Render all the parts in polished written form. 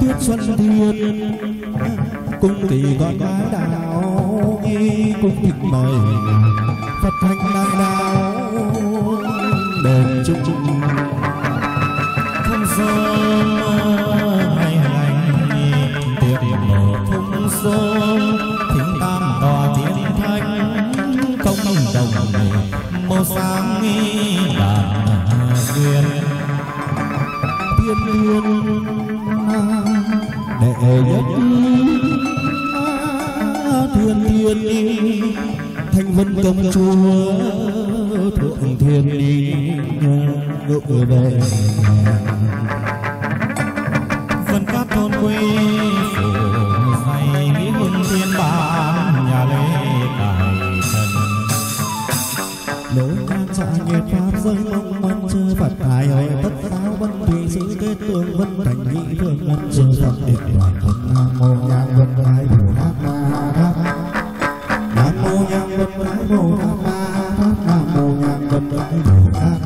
Tiết xuân thiên cung kỳ con gái đào nghi cung thịnh mời Phật thanh nam đào đền chung thông số ngày ngày tiệc mở thông số thỉnh tam tòa thiên thanh công đồng này màu sáng nghi bản duyên thiên nhiên đệ nhất thiên thiên thanh vân công chúa thượng thiên ngự về phân các thôn quê phủ dày nghĩ hương thiên bản nhà lễ tài thần lối ca trả nhiệt pháp rơi mong mong chư Phật hài hội tất táo vân thủy sự kết tương vân cảnh nghị thường ngân chư Phật định đoàn thân nam mô nhang vân thái bồ tát nam mô nhang vân thái bồ tát nam mô nhang vân thái bồ tát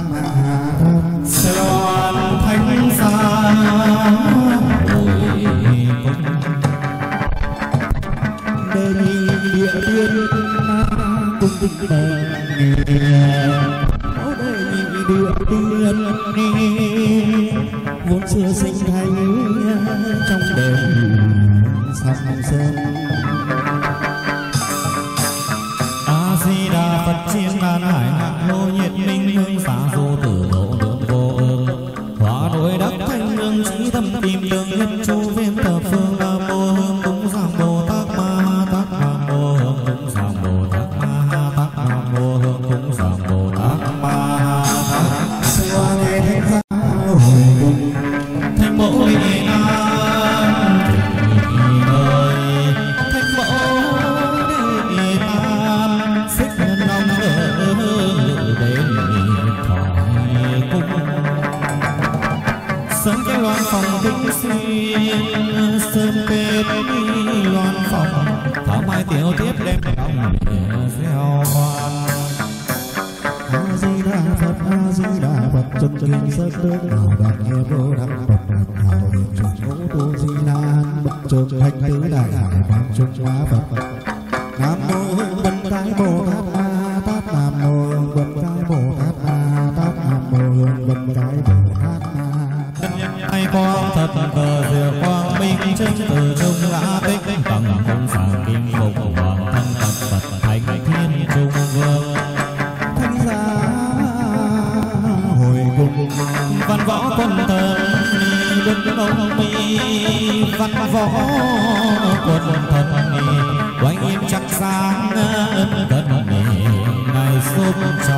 sẽ đoàn thanh xa đề nghị địa tiên cung tinh tề vốn xưa sinh thành trong đền sắc sơn A Di Đà Phật chiêm ngàn hải ngạn lô nhiệt minh hương xả vô tử độ lượng vô ương hóa đối đắc thanh lương trí tâm tìm đường nhân chu viên thờ phương nam mô hương cúng dường bồ tát ma ha tát nam mô hương cúng dường bồ tát ma ha tát nam mô hương cúng dường bồ tát ma ha tát xưa ngày thanh gia tiểu tiếp đem lòng gieo hoa A Di Đà Phật A Di Đà Phật chân kinh sớt tướng nào đạt nghe vô đắc Phật đạt hào hiện chuyển ngũ tu di nan bậc trường thanh tứ đại hải ban trung hóa Phật nam mô hưng vân tái bồ tát ma tát nam mô hưng vân tái bồ tát ma tát nam mô hưng vân tái bồ tát ma ai quang thật cờ diệu quang minh chân từ trung ngã tích tầng không xả kim phục hoàng thân Phật Phật thành thiên trung vương thanh gia hồi cung văn võ quân thần đức ông mi văn võ quân thần oanh nghiêm chắc sáng đất này xúc cho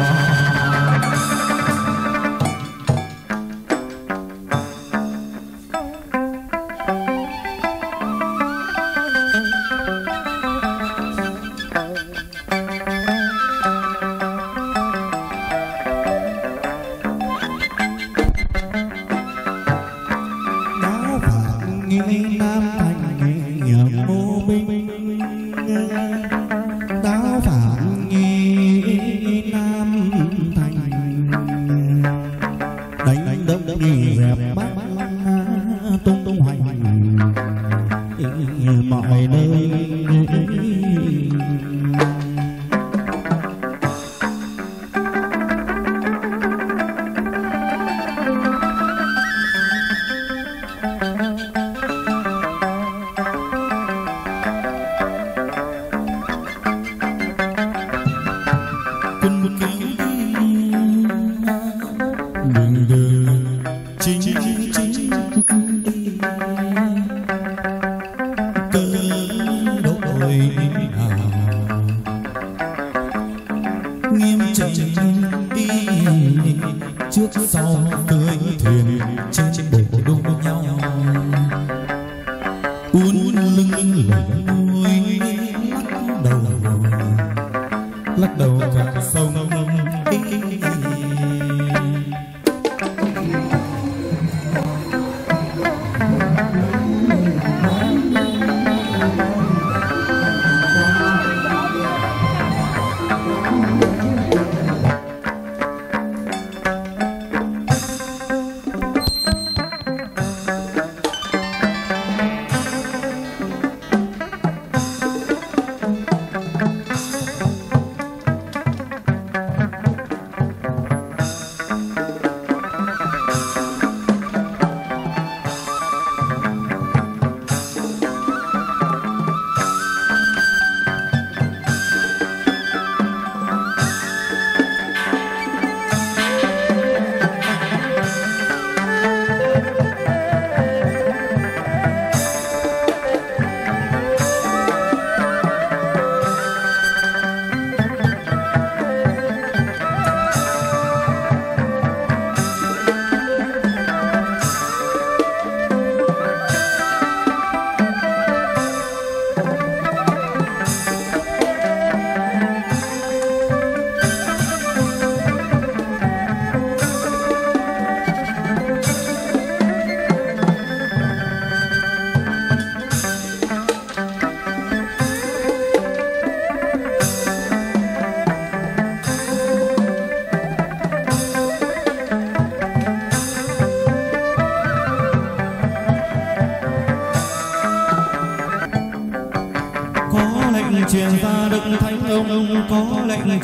lắc đầu chặn sông.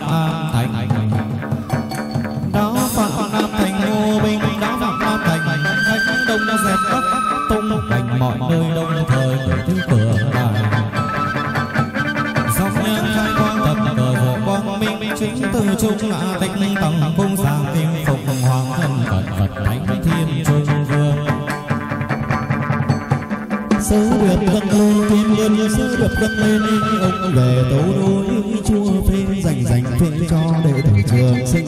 Nam Thành, đáo phạm Nam Thành, ngô binh đáo phạm Nam Thành, đánh đông dẹp bắc tung hoành mọi nơi đông thời thứ cửa đài. Dòng nhân khai quang thật cờ vợ quang minh chính từ trung hạ tịch linh tầng cung giang kim phục hoàng thân cẩn Phật thánh thiên trung vương. Sứ điệp dâng lên thiên nhiên, sứ điệp dâng lên ông về tấu đối chua phê dành dành phê cho đệ tử trường sinh.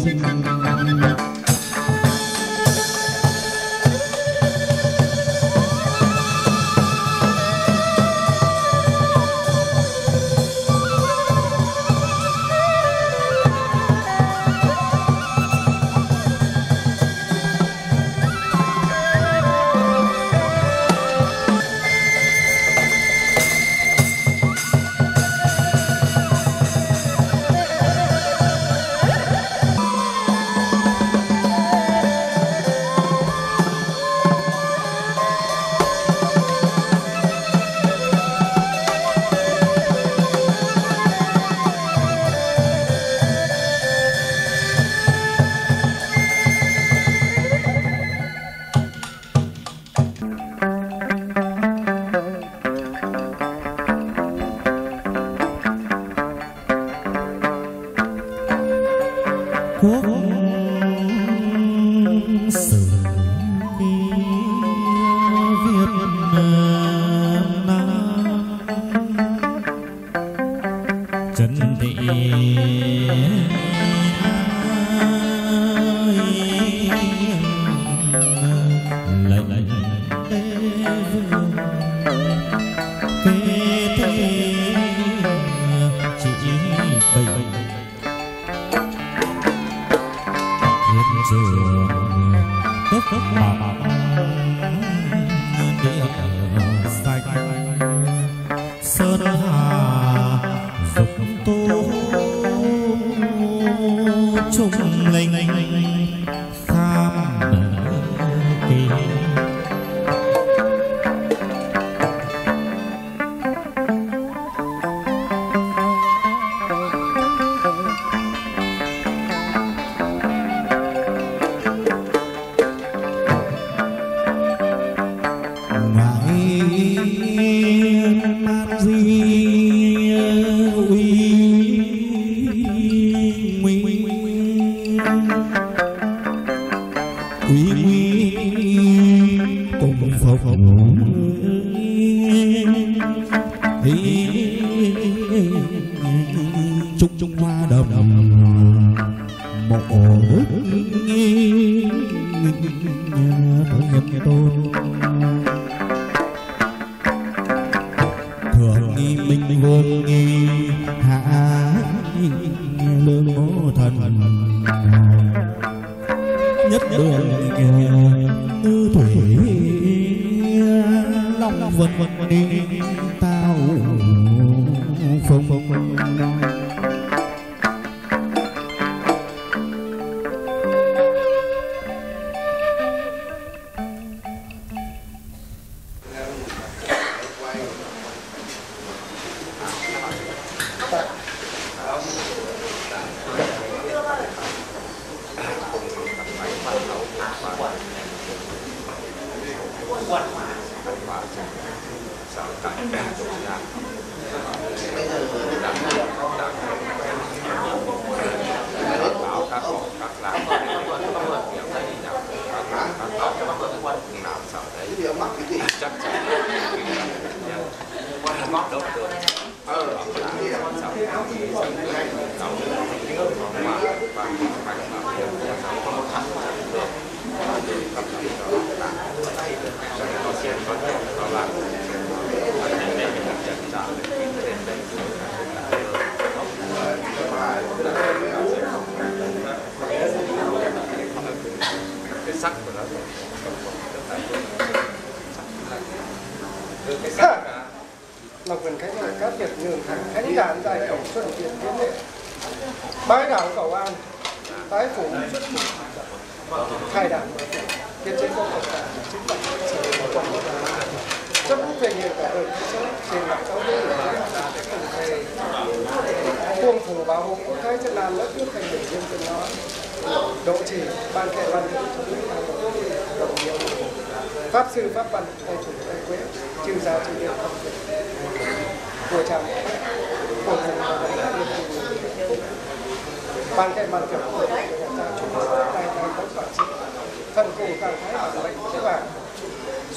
vẫn đi tao phong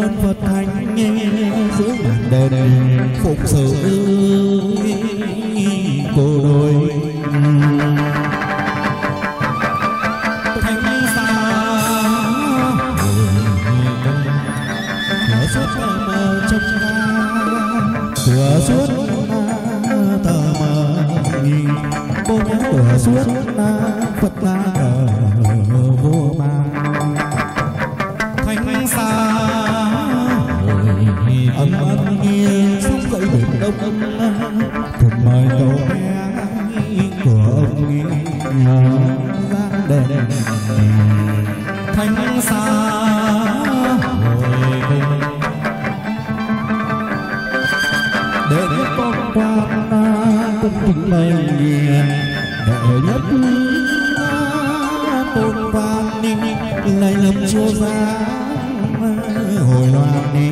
ơn Phật Thánh giữa đền phụng sự cô đôi thánh xa của suốt mờ trong ta của suốt tờ mờ nghìn cô nhớ của suốt Phật ta vô mang thánh xa ấm ấm nghiêng sắp dậy biển đông cùng mời câu nghe của ông nghe gian đèn thánh xa để con quan cũng kính mời nghe đợi nhất tôn quan ninh này lầm chúa ra hồi loạn đi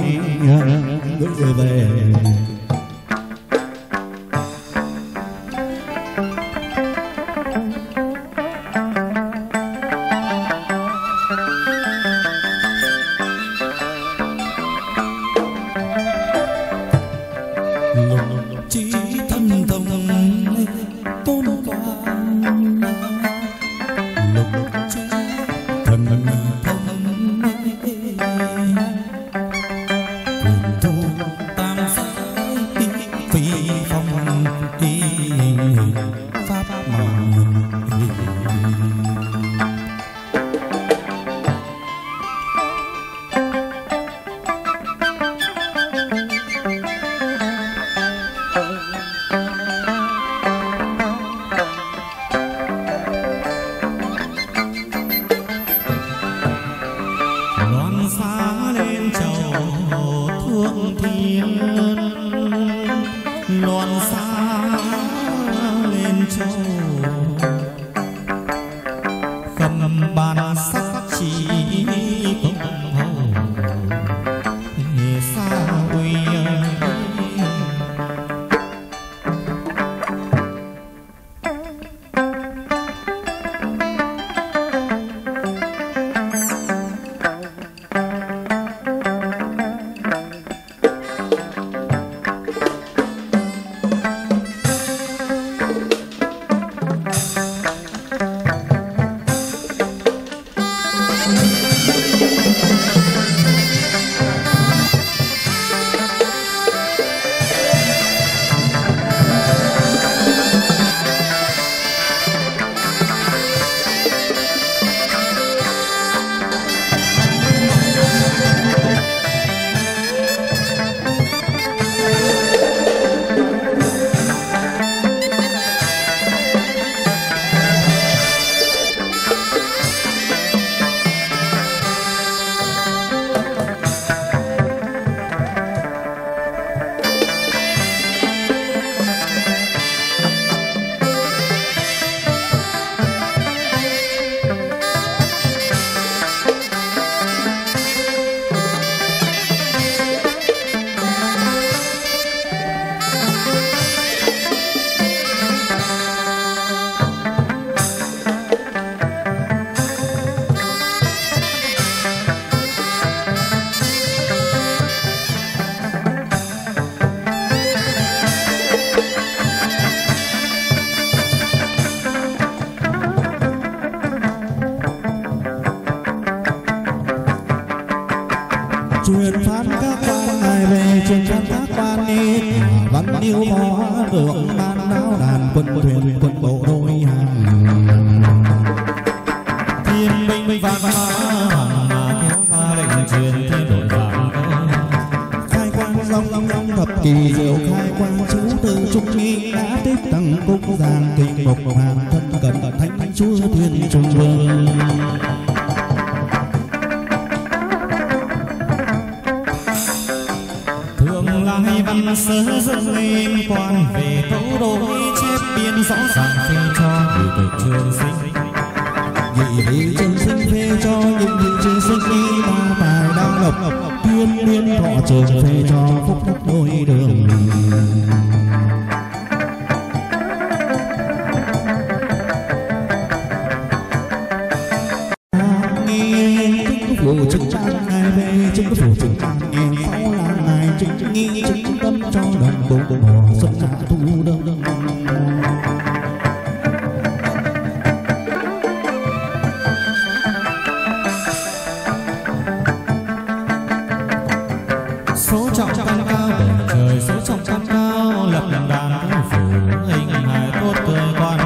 gửi về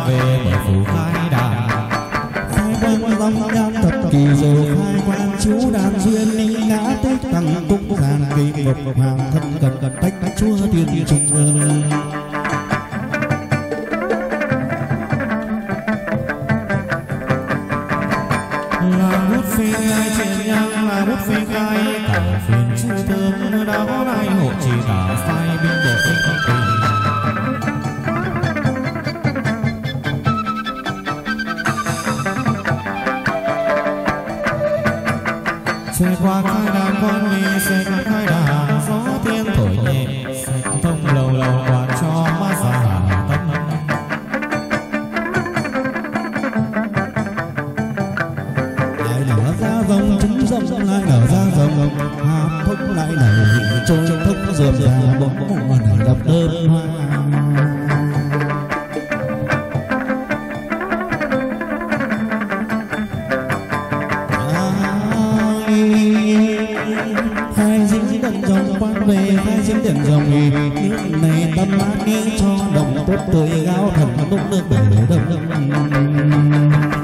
về mở phủ khai đàn, khai quang long nham thập kỳ diệu, khai quang chú đàn duyên linh ngã tích tăng cung giàn kỳ ngọc hoàng thân cần cần tách tách chúa tiên trung vương. Là bút phi ai truyền nhang, là bút phi khai cả phiền chú tướng đã có nay hộ trì cả sai binh đội tình. Xe qua khai đàn quan đi, xe qua khai đàn gió tiên thổi nhẹ, xe thông lầu lầu quạt cho mát xa tâm. Lại nở ra rồng trứng rồng, lại nở ra rồng hàm thúc, lại nở trôi thúc rượm già bỗng bỗng nở đập ơm hoa. Tôi gáo thần lúc nước đổ đông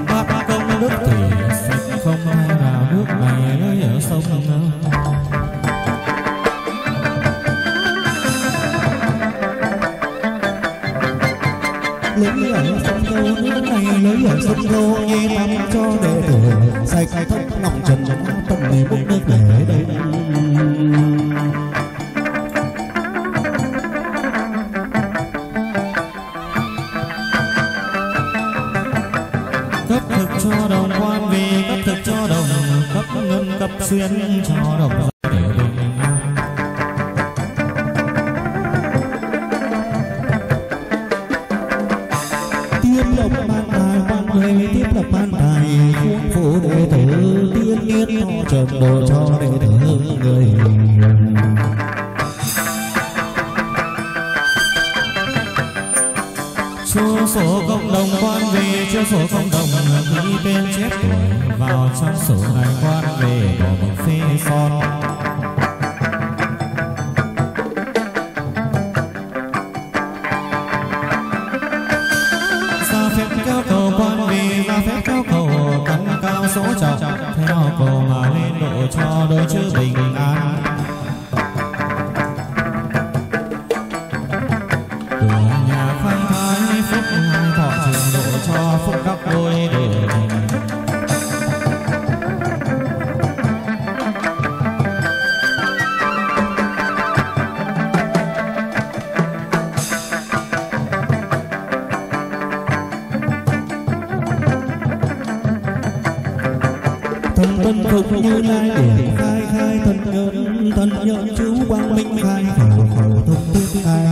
bác công đức thì sẽ không ai vào nước này nơi ở sông. Lối ở sông Tô nước này, lối ở sông Tô nghe tắm cho đệ tử say khai thất lòng trần tâm này bốc nước để đây. Xuyên cho đồng để bình an. Tiên lộc ban tài quan người, tiếp lộc ban tài khuôn phụ đệ tử, tiên nghiết họ trồng đồ cho đệ tử người. Chưa sổ cộng đồng quan về, chưa sổ cộng đồng ghi tên chết tuổi vào trong sổ này quan về bỏ bằng phê son. Ra phép kéo cầu quan về, ra phép kéo cầu cắn cao số trọng, theo cầu mà lên độ cho đôi chữ bình an. Như lai điển khai khai thần nhẫn chú quang minh khai khẩu khẩu thông túc khai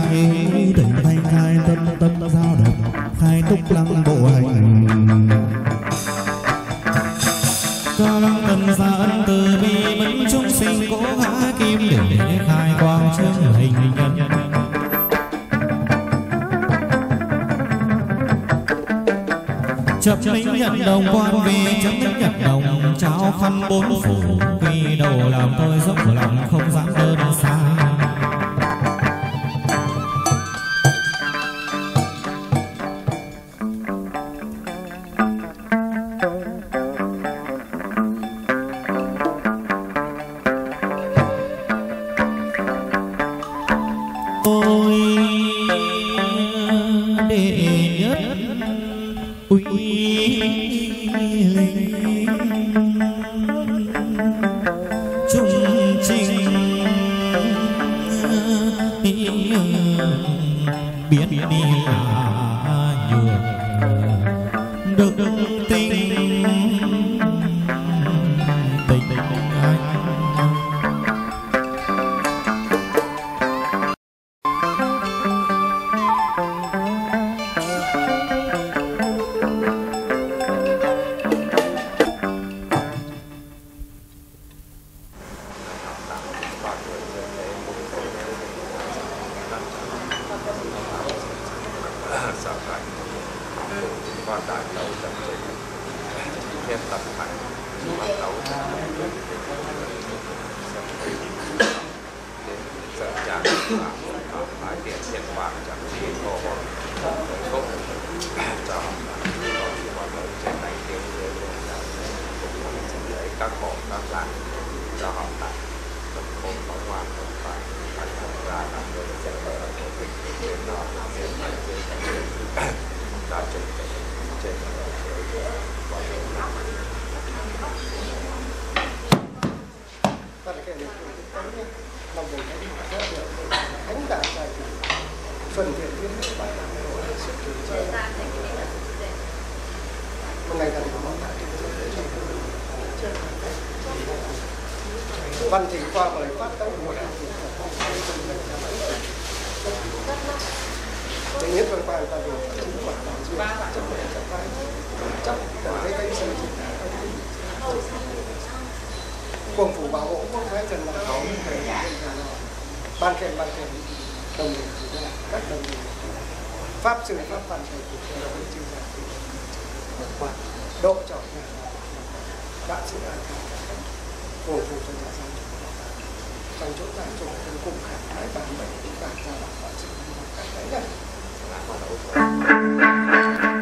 đỉnh thanh khai tâm tâm giao động khai túc lăng bộ hành cho lăng tần gia ân từ bi mẫn chúng sinh cố ngã kim để khai quang chương hình nhân. Chấp minh nhận đồng quan vi, chấp minh nhận đồng cháo khăn bốn phủ, vì đầu làm tôi dốc lòng không dám đơn xa. Hãy subscribe cho kênh Ghiền Mì Gõ để không bỏ lỡ những video hấp dẫn. Văn Trình qua mà lại phát tốc mùa này thứ nhất văn qua ta được chứng quả chấp nhận chấp vai chấp cảm thấy cái sự quần phủ bảo hộ quốc thái dân là có những cái ban kèm đồng nghiệp các đồng nghiệp pháp sư pháp ban kèm của đồng chí Trương Độ Trọng đã sự an cổ phụ cho nhà dân trong chỗ này chỗ cũng cùng khả thái bản mệnh cũng cả ra là họ sự các cái này là hoạt động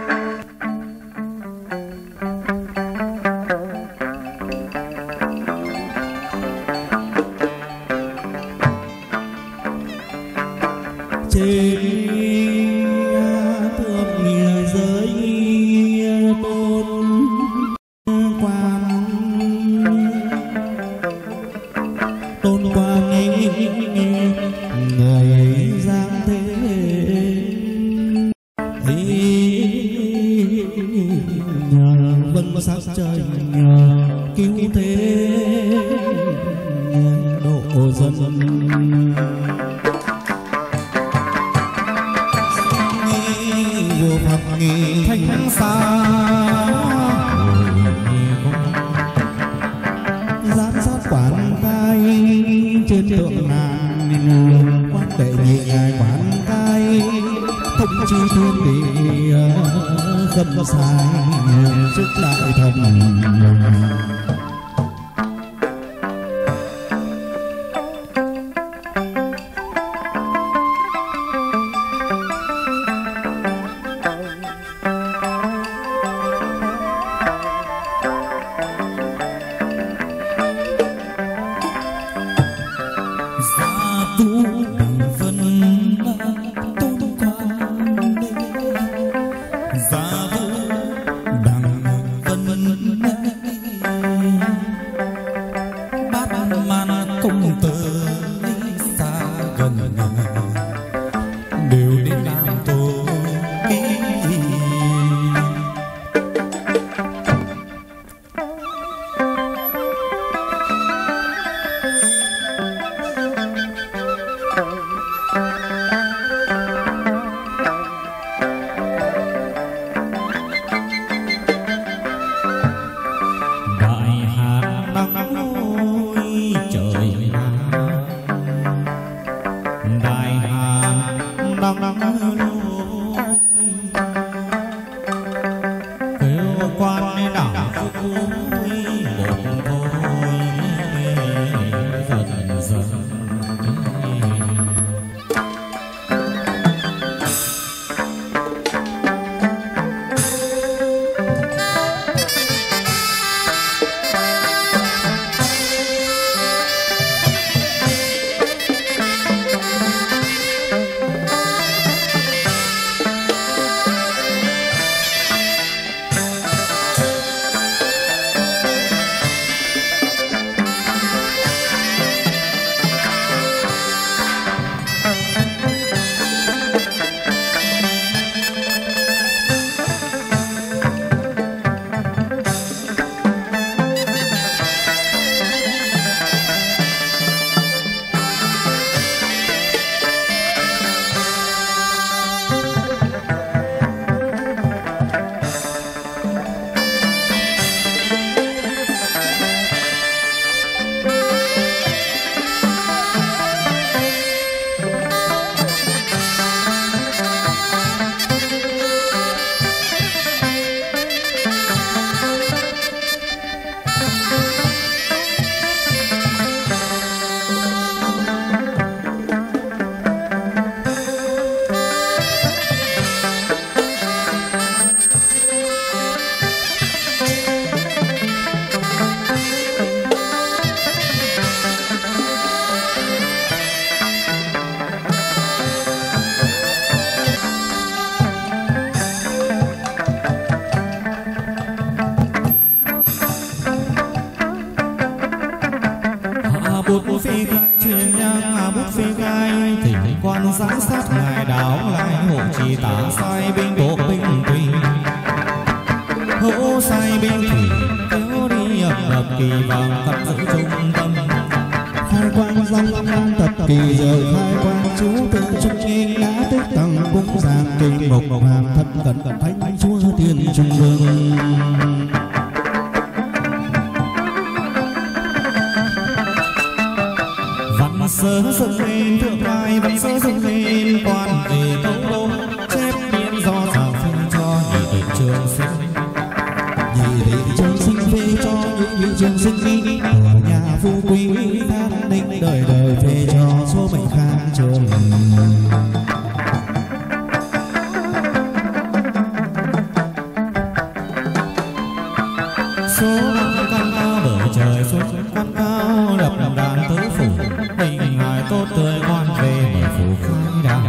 đi vào thắp giữ trung tâm khai quang long long thật kỳ giới khai quang chú tự trung nghiêng đã tích tầng cũng giang kinh mộc hàm thật cẩn cẩn thánh chúa tiên trung vương văn sớ dựng lên thượng vai văn sớ dựng lên quan về công đô chép biến do giàu phong cho nhị vị trường sinh cho những vị trường sinh đi ở nhà phú quý an ninh đời đời về cho số mệnh khang trường số năm con cao bởi trời xuống con cao lập đầm đàn tứ phủ tình ngài tốt tươi ngoan về mở phủ khai đàn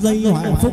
dây hạnh phúc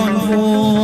con vô